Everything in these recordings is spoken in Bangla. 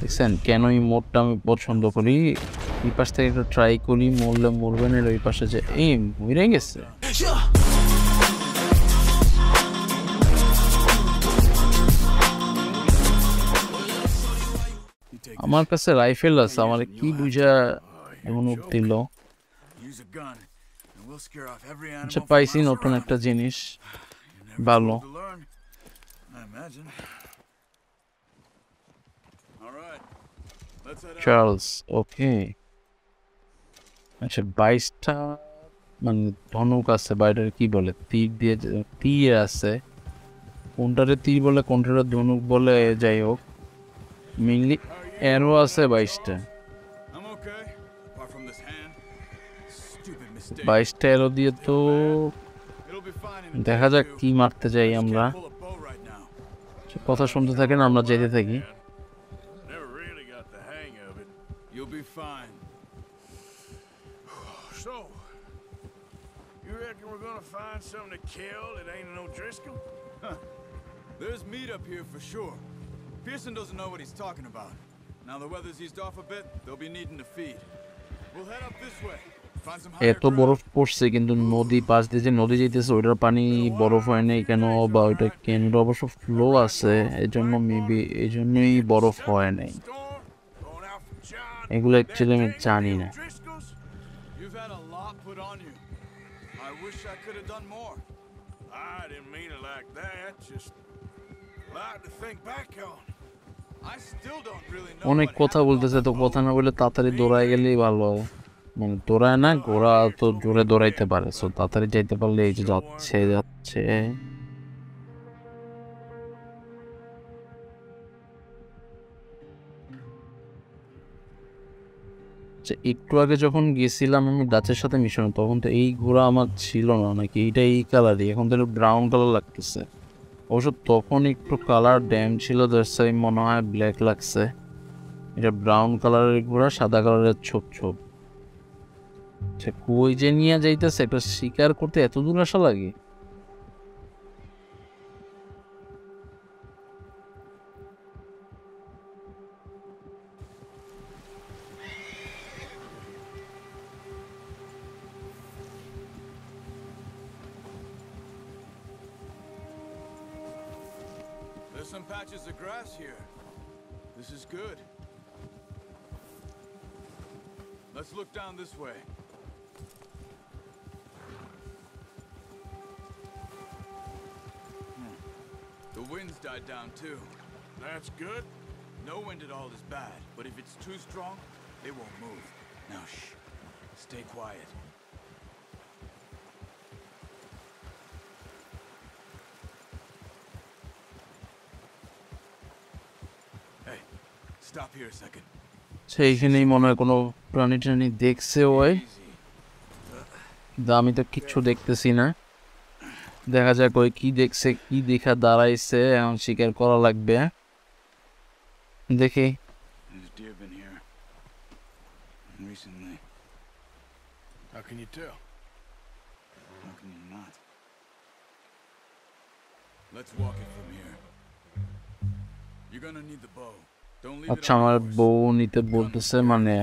দেখছেন কেন এই মোডটা আমি পছন্দ করি, এই পাশ থেকে একটু ট্রাই করি, মরলে মরবেন এর ওই পাশে যে এই মরে গেছে। আমার কাছে রাইফেল আছে, আমার কি বুঝা এমন উঠল। আচ্ছা পাইছি নতুন একটা জিনিস, ভালো। Charles, okay. আচ্ছা 22টা মানে ধনুক আছে, বাইটার কি বলে তীর দিয়ে, তীর আছে, কোনটারে তীর বলে কোনটারে ধনুক বলে, যাই হোক মেইনলি অ্যারো আছে 22টা। 22টা অ্যারো দিয়ে তো দেখা যাক কি মারতে যাই আমরা। কথা শুনতে থাকেন, আমরা যেতে থাকি। Find something to kill that ain't an O'Driscoll? Huh. There's meat up here for sure. Pearson doesn't know what he's talking about. Now the weather's eased off a bit, they'll be needing to feed. We'll head up this way. Find some higher ground. এত বরফ পড়ছে কিন্তু নদী পাশ দিয়ে যে নদী যাইতেছে ওইটার পানি বরফ হয় না কেন, বা ওইটা কেন অবশ্য ফ্লো আছে এজন্য মেবি এজন্যই বরফ হয় নাই, এগুলো অ্যাকচুয়ালি আমি জানি না। I could have done more. I didn't mean it like that. Just a lot to think back on. I still don't really know. অনেক কথা বলতেছে তো কথা না বলে তাড়াতাড়ি দৌড়ায় গেলেই ভালো। মানে দৌড়ায় না, ঘোড়া তো জোরে দৌড়াইতে পারে, সো তাড়াতাড়ি যাইতে পারলে এই যে যাচ্ছে যাচ্ছে। একটু আগে যখন গেছিলাম আমি ডাচের সাথে মিশনে তখন তো এই ঘোড়া আমার ছিল না, নাকি এইটা এই কালারই, এখন তো ব্রাউন কালার লাগতেছে। অবশ্য তখন একটু কালার ড্যাম ছিল, তাই মনে হয় ব্ল্যাক লাগছে। এটা ব্রাউন কালারের ঘোড়া, সাদা কালারের ছোপ ছোপ। আচ্ছা কই যে নিয়ে যাইতেছে, একটা শিকার করতে এত দূর আসা লাগে? Some patches of grass here. This is good. Let's look down this way. The wind's died down too. That's good. No wind at all is bad, but if it's too strong, they won't move. Now shh. Stay quiet. সেইখানেই মনে হয় কোনো প্রাণী টানি দেখছে ওই, আমি তো কিচ্ছু দেখতেছি না। দেখা যাক ওই কি দেখছে, কি দেখা দাঁড়াইছে, এখন শিকার করা লাগবে। দেখি আচ্ছা আমার বউ নিতে বলতেছে, মানে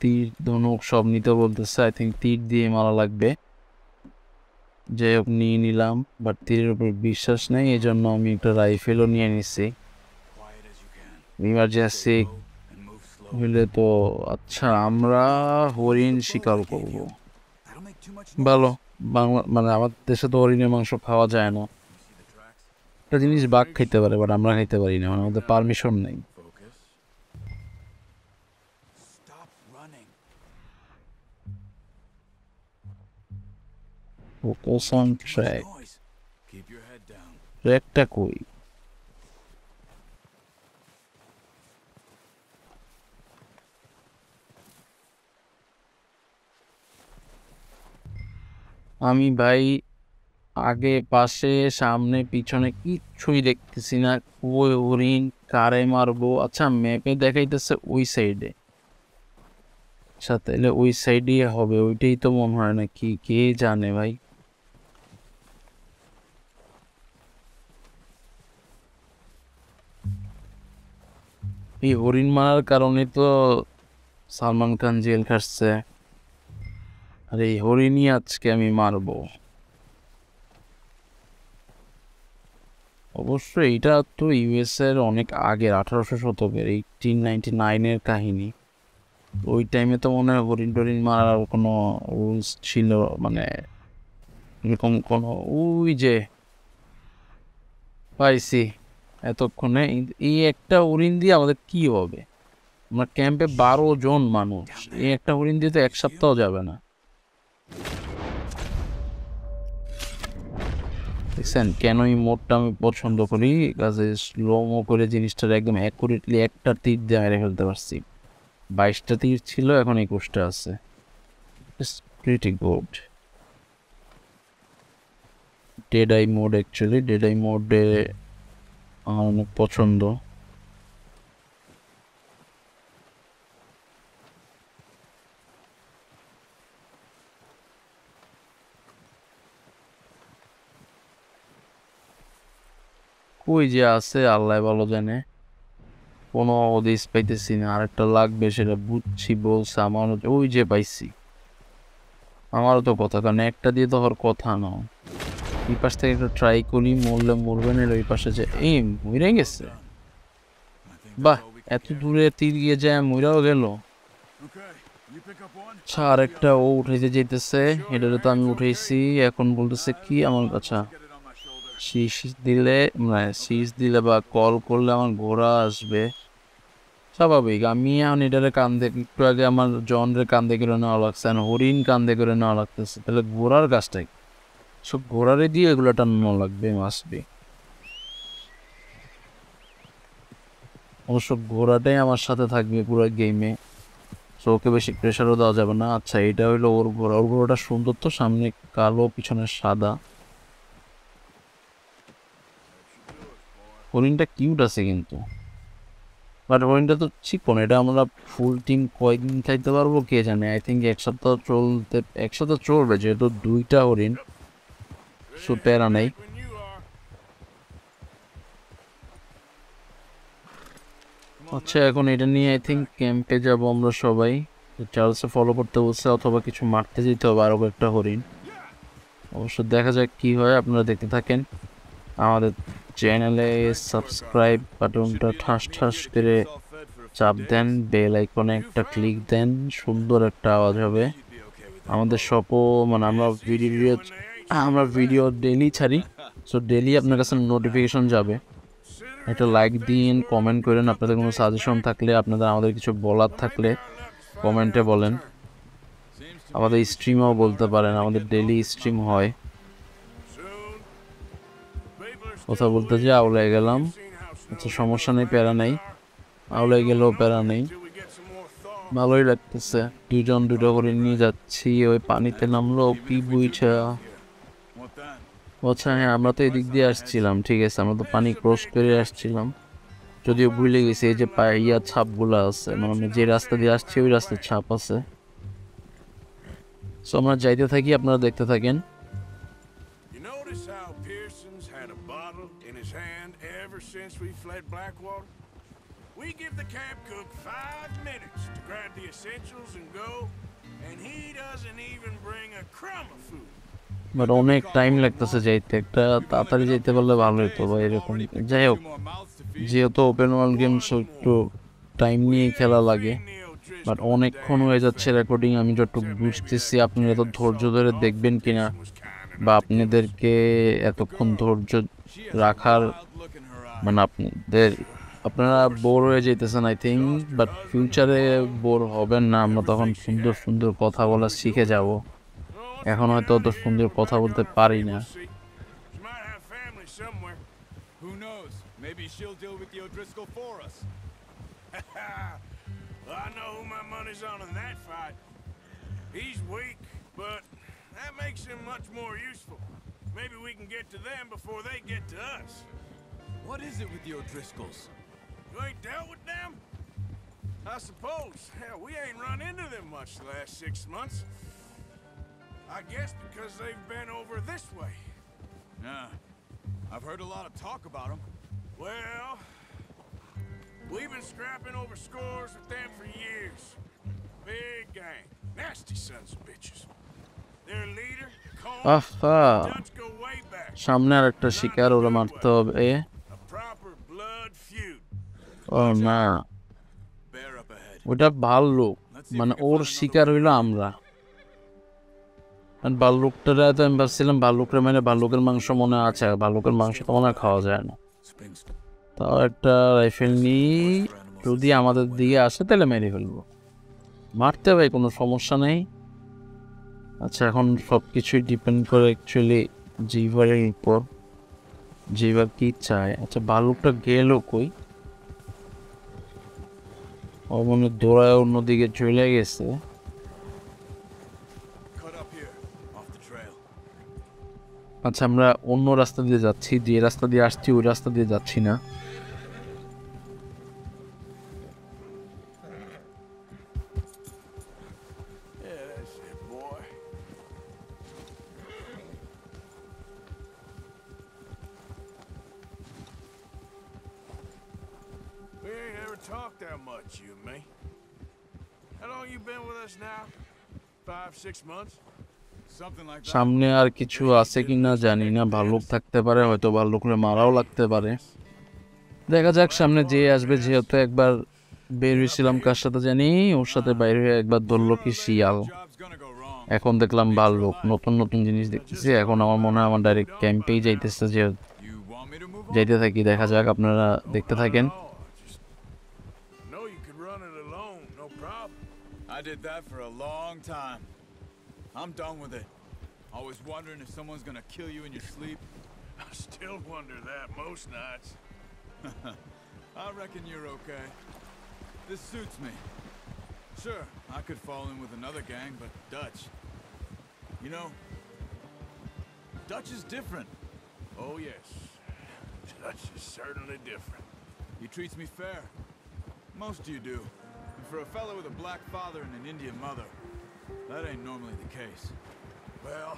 তীর ধনুক সব নিতে বলতেছে। আই থিঙ্ক তীর দিয়ে মারা লাগবে, যাই হোক নিয়ে নিলাম, বাট তীরের উপর বিশ্বাস নেই এই জন্য আমি একটা রাইফেলও নিয়ে নিচ্ছি ইমার্জেন্সি হইলে তো। আচ্ছা আমরা হরিণ শিকার করব, ভালো। বাংলা মানে আমার দেশে তো হরিণের মাংস খাওয়া যায় না, একটা জিনিস বাঘ খাইতে পারে বাট আমরা খাইতে পারি না, মানে আমাদের পারমিশন নেই। Focus on track. Keep your head down. Trackটা কই? আমি ভাই আগে পাশে সামনে পিছনে কিছুই দেখতেছি না, কই হরিণ, কারে মারবো। আচ্ছা ম্যাপে দেখাইতেছে ওই সাইডে, আচ্ছা তাহলে ওই সাইডে হবে, ওইটাই তো মনে হয় না, কি কে জানে ভাই। এই হরিণ মারার কারণে তো সালমান খান জেল খাটছে, আর এই হরিণই আজকে আমি মারব। অবশ্য এটা তো ইউএস এর অনেক আগের 1800 শতকের 1899-এর কাহিনী। ওই টাইমে তো মনে হয় হরিণ টরিণ মারার কোনো রুলস ছিল, মানে এরকম কোনো। ওই যে পাইছি এতক্ষণে, এই একটা হরিণ দিয়ে আমাদের কি হবে? আমরা ক্যাম্পে 12 জন মানুষ, এই একটা হরিণ দিয়ে তো এক সপ্তাহ যাবে না। দেখছেন কেন এই মোডটা আমি পছন্দ করি, কাজে স্লোমো করে জিনিসটার একদম অ্যাকুরেটলি একটা তীর দিয়ে মেরে ফেলতে পারছি। 22টা তীর ছিল, এখন 21টা আছে। It's pretty good. Dead eye mode, actually dead eye মোডে আমার অনেক পছন্দ। ওই যে আছে, আল্লাহ ভালো জানে। কোনো দিস পাইতেছি না, আর একটা লাগবে, সেটা বুঝছি বলছে। আমার ওই যে পাইছি, আমারও তো কথা, কারণ একটা দিয়ে তো হওয়ার কথা না। এই পাশ থেকে একটু ট্রাই করি, মরলে মরবে না। ওই পাশে যে এই মরে গেছে, বাহ, এত দূরে তীর গিয়ে যায় মরাও গেল। আচ্ছা, আর একটা ও উঠাইতে যেতেছে, এটা তো আমি উঠেছি। এখন বলতেছে কি আমার কাছে শীষ দিলে, মানে শীষ দিলে বা কল করলে আমার ঘোড়া আসবে, স্বাভাবিক। আমি এখন এটারে কান্দে, একটু আগে আমার জনরে কান্দে করে নেওয়া লাগছে, হরিণ কান্দে করে নেওয়া লাগতেছে। তাহলে ঘোড়ার গাছটাই সব ঘোড়ারে দিয়ে এগুলো টানো লাগবে, মাসবি। অবশ্য ঘোড়াটাই আমার সাথে থাকবে পুরো গেমে, সো ওকে বেশি প্রেশারও দেওয়া যাবে না। আচ্ছা, এটা হইলো ওর ঘোড়া। ওর ঘোড়াটা সুন্দর তো, সামনে কালো পিছনে সাদা। হরিণটা কিউট আছে কিন্তু, বাট হরিণটা তো চিকন। এটা আমরা ফুল টিম কয়েকদিন খাইতে পারবো কে জানে। আই থিঙ্ক এক সপ্তাহ চলবে, যেহেতু 2টা হরিণ, সো প্যারা নেই। আচ্ছা, এখন এটা নিয়ে আই থিঙ্ক ক্যাম্পে যাবো আমরা সবাই। চার্লসে ফলো করতে বলছে, অথবা কিছু মারতে যেতে হবে আরও একটা হরিণ। অবশ্য দেখা যাক কি হয়, আপনারা দেখতে থাকেন। আমাদের চ্যানেলে সাবস্ক্রাইব বাটনটা ঠাস ঠাস করে চাপ দেন, বেল আইকনে একটা ক্লিক দেন, সুন্দর একটা আওয়াজ হবে। আমাদের মানে আমরা ভিডিও ডেলি ছাড়ি, সো ডেলি আপনার কাছে নোটিফিকেশন যাবে। একটা লাইক দিন, কমেন্ট করেন, আপনাদের কোনো সাজেশন থাকলে, আপনাদের আমাদের কিছু বলার থাকলে কমেন্টে বলেন। আমাদের স্ট্রিমও বলতে পারেন, আমাদের ডেলি স্ট্রিম হয়। কথা বলতে যে আওলাই গেলাম, আচ্ছা সমস্যা নেই, প্যারা নেই। আওলাই গেলেও প্যারা নেই, ভালোই লাগতেছে। 2 জন 2টা করে নিয়ে যাচ্ছি। ওই পানিতে নামলো, কি বুঝা। আচ্ছা হ্যাঁ, আমরা তো এদিক দিয়ে আসছিলাম, ঠিক আছে, আমরা তো পানি ক্রস করে আসছিলাম, যদিও ভুলে গেছি। এই যে ইয়ার ছাপগুলো আছে, মানে যে রাস্তা দিয়ে আসছি ওই রাস্তার ছাপ আছে। সো আমরা যাইতে থাকি, আপনারা দেখতে থাকেন। Since we fled Blackwater, we give the camp cook 5 minutes to grab the essentials and go, and he doesn't even bring a crumb of food. But onek time লাগতেছে যাইতে, একটা তাড়াতাড়ি যাইতে পারলে ভালো হতো ভাই। এরকম যাই হোক, যেহেতু ওপেন ওয়ার্ল্ড গেম একটু টাইম নিয়ে খেলা লাগে, বাট অনেকক্ষণ হয়ে যাচ্ছে রেকর্ডিং। আমি যতটুকু বুঝতেছি, আপনারা তো ধৈর্য ধরে দেখবেন কিনা, বা আপনাদেরকে এতক্ষণ ধৈর্য রাখার, মানে আপনারা বোর হয়ে যেতেছেন আই থিঙ্ক, বাট ফিউচারে বোর হবেন না। আমরা তখন সুন্দর সুন্দর কথা বলা শিখে যাব। এখন হয়তো অত সুন্দর কথা বলতে পারি না। What is it with the O'Driscolls? You ain't dealt with them? I suppose. Hell, we ain't run into them much the last 6 months. I guess because they've been over this way. Nah, I've heard a lot of talk about them. Well, We've been scrapping over scores with them for years. Big gang. Nasty sons of bitches. Their leader, Kohn, Dutch go way back. A proper blood feud. Oh no. Ota bhalluk. Mane or shikar holo amra. And ballukta ra to ami bhabillam ballukra mane balluker mangsho mone ache balluker mangsho to mone khawa jay na. তাও একটা রাইফেল নিয়ে যদি আমাদের দিকে আসে তাহলে মেরে ফেলবো মারতে ভাই কোনো সমস্যা নেই আচ্ছা এখন সবকিছু ডিপেন্ড করে एक्चुअली জিভারের উপর জিভার কি চায় আচ্ছা বালুকটা গেল কই ও মনে দৌড়ায় অন্যদিকে চলে গেছে আচ্ছা আমরা অন্য রাস্তা দিয়ে যাচ্ছি যে রাস্তা দিয়ে আসছি ওই রাস্তা দিয়ে যাচ্ছি না সামনে আর কিছু আছে কিনা জানি না ভালুক থাকতে পারে হয়তো ভালুকরে মারাও লাগতে পারে দেখা যাক সামনে যে আসবে যেহেতু একবার বের হইছিলাম কার সাথে জানি ওর সাথে বাইরে একবার দললো কি শিয়াল এখন দেখলাম ভালুক নতুন নতুন জিনিস দেখতেছি এখন আমার মনে হয় আমার ডাইরেক্ট ক্যাম্পে যাইতেছে যে যাইতে থাকি দেখা যাক আপনারা দেখতে থাকেন I did that for a long time I'm done with it. Always wondering if someone's gonna kill you in your sleep. I still wonder that most nights. I reckon you're okay. This suits me. Sure, I could fall in with another gang, but Dutch. You know, Dutch is different. Oh yes, Dutch is certainly different. He treats me fair. Most of you do. And for a fellow with a black father and an Indian mother, That ain't normally the case. Well,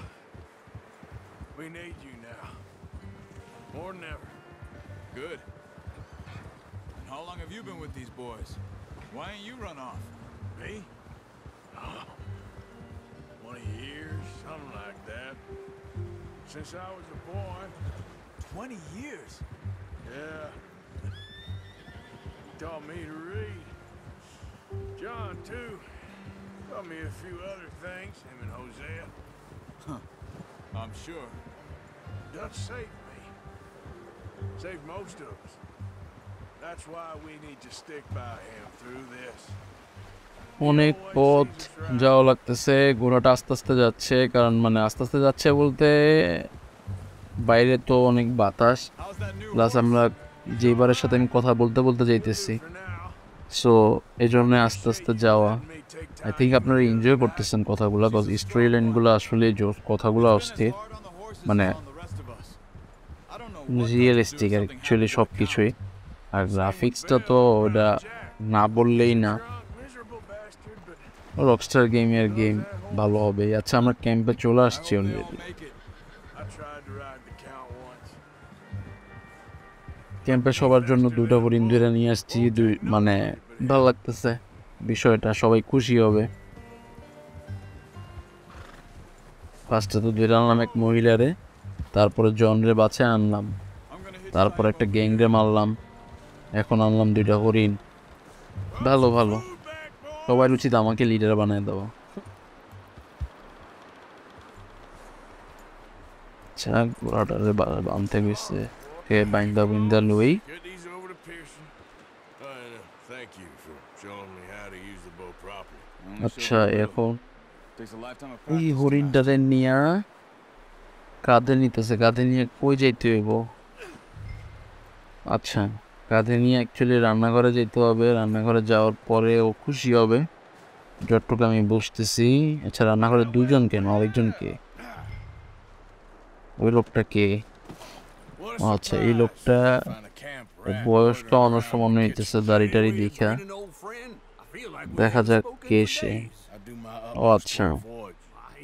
we need you now. More than ever. Good. And how long have you been with these boys? Why ain't you run off? Me? Oh, 20 years, something like that. Since I was a boy. 20 years? Yeah. Taught me to read. John, too. Tell me a few other things, him and Hosea. Huh. I'm sure. Dutch saved me. Saved most of us. That's why we need to stick by him through this. অনেক পথ যাওয়া লাগতেছে ঘোড়াটা আস্তে আস্তে যাচ্ছে কারণ মানে আস্তে আস্তে যাচ্ছে বলতে বাইরে তো অনেক বাতাস প্লাস আমরা যেবারের সাথে আমি কথা বলতে বলতে যাইতেছি সো এজন্য আস্তে আস্তে যাওয়া I think আপনারা এনজয় করতেছেন কথাগুলো cuz অস্ট্রেলিয়ানগুলো আসলে জোস কথাগুলো আসছে মানে রিয়েলিস্টিক एक्चुअली সবকিছুই আর গ্রাফিক্সটা তো ওটা না বললেই না রকস্টার গেমের গেম ভালো হবে আচ্ছা আমরা ক্যাম্পে চলে আসছি অলরেডি ক্যাম্পে সবার জন্য দুটো বরিন ধরে নিয়ে আসছি দুই মানে ভালো লাগতেছে বিষয়টা সবাই খুশি হবে ফার্স্টে তো দিলাম এক মহিলারে তারপরে জনরে বাঁচে আনলাম তারপর একটা গ্যাংরে মারলাম এখন আনলাম দুইটা হরিণ ভালো ভালো সবাই উচিত আমাকে লিডার বানায় দাও চাক ওটারে বানতে গেছে কে বাইন্দা বিন্দা লই আচ্ছা এখন এই হরিণটারে নিয়ে কাঁধে নিতেছে কাঁধে নিয়ে কই যাইতে হইব আচ্ছা কাঁধে নিয়ে অ্যাকচুয়ালি রান্নাঘরে যেতে হবে রান্নাঘরে যাওয়ার পরে ও খুশি হবে যতটুকু আমি বুঝতেছি আচ্ছা রান্নাঘরে দুজন কেন আরেকজনকে ওই লোকটা কে আচ্ছা এই লোকটা বয়সটা অনসময় হইতেছে দাড়িটারি দেখা দেখা যাক কে সে ও আচ্ছা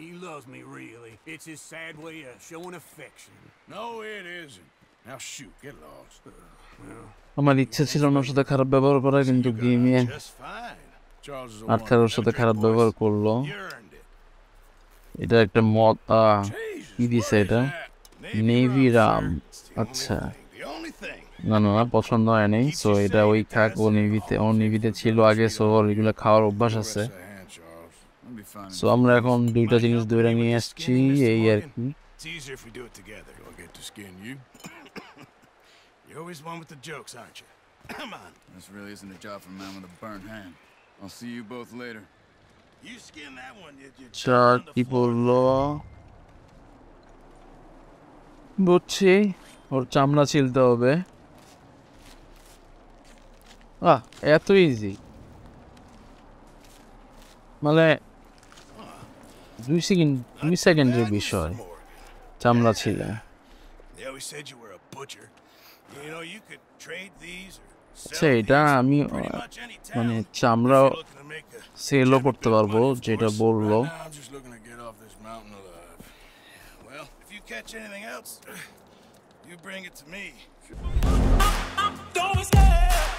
He loves me really. It's his sad way of showing affection. No, it isn't. Now shoot, get lost. So I'm like on Duta Genius during ESG. It's easier if we do it together. Do I get to skin you? You're always one with the jokes, aren't you? Come on. This really isn't a job for a man with a burnt hand. I'll see you both later. You skin that one, you chart people law. Butchi or Chamla Childobe. Ah, it's too easy. Malay. 2 second to be sure. Chamla Chile. They always said you were a butcher. You know, you could trade these or sell these to pretty much any town. Chamla Selo korte parbo jeta bollo. I'm just looking to get off this mountain alive. Well, if you catch anything else, you bring it to me. I'm always there.